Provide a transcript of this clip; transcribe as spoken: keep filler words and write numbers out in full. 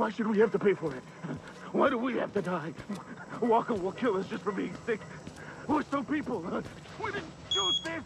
Why should we have to pay for it? Why do we have to die? Walker will kill us just for being sick. We're still people. We didn't choose this.